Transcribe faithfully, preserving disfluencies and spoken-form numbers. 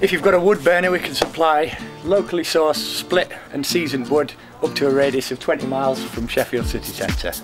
If you've got a wood burner, we can supply locally sourced, split and seasoned wood up to a radius of twenty miles from Sheffield city centre.